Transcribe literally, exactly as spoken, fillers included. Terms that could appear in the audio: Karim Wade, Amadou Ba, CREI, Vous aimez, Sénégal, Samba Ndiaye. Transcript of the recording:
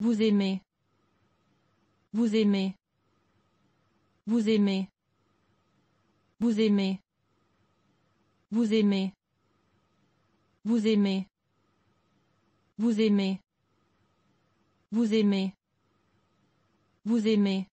Vous aimez. Vous aimez. Vous aimez. Vous aimez. Vous aimez. Vous aimez. Vous aimez. Vous aimez. Vous aimez.